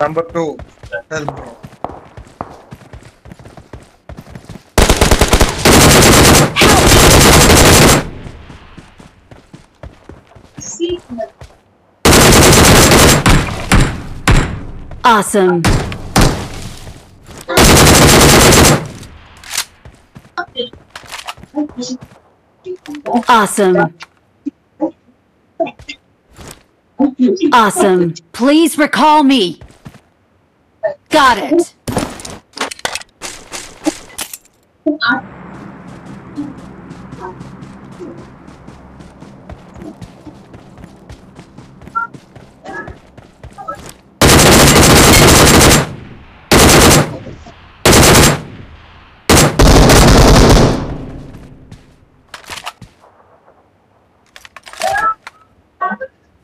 Number 2. Help me. Awesome. Awesome. Awesome. Please recall me. Got it.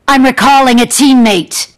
I'm recalling a teammate.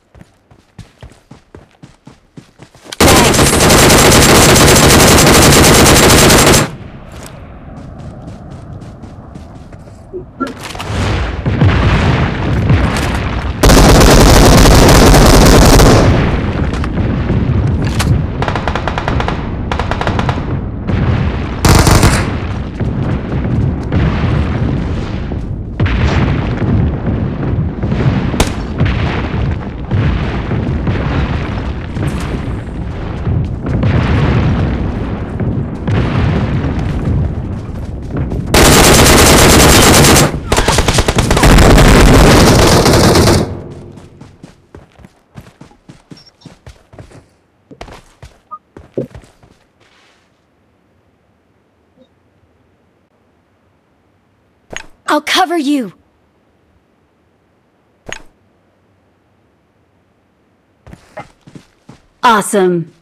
I'll cover you. Awesome.